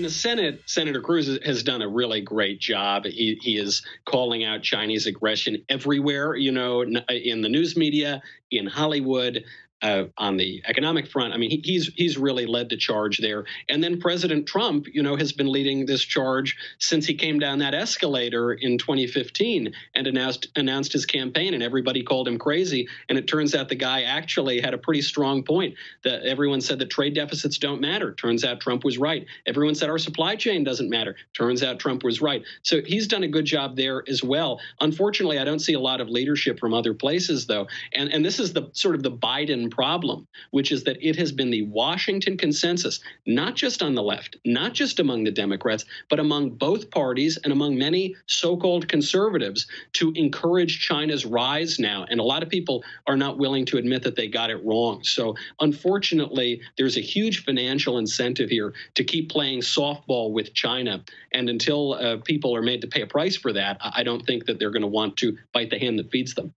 in the Senate, Senator Cruz has done a really great job. He is calling out Chinese aggression everywhere, you know, in the news media, in Hollywood, on the economic front. I mean, he's really led the charge there. And then President Trump, you know, has been leading this charge since he came down that escalator in 2015 and announced his campaign, and everybody called him crazy. And it turns out the guy actually had a pretty strong point. That everyone said the trade deficits don't matter. Turns out Trump was right. Everyone said our supply chain doesn't matter. Turns out Trump was right. So he's done a good job there as well. Unfortunately, I don't see a lot of leadership from other places, though. And this is the sort of the Biden problem, which is that it has been the Washington consensus, not just on the left, not just among the Democrats, but among both parties and among many so-called conservatives, to encourage China's rise now. And a lot of people are not willing to admit that they got it wrong. So unfortunately, there's a huge financial incentive here to keep playing softball with China. And until people are made to pay a price for that, I don't think that they're going to want to bite the hand that feeds them.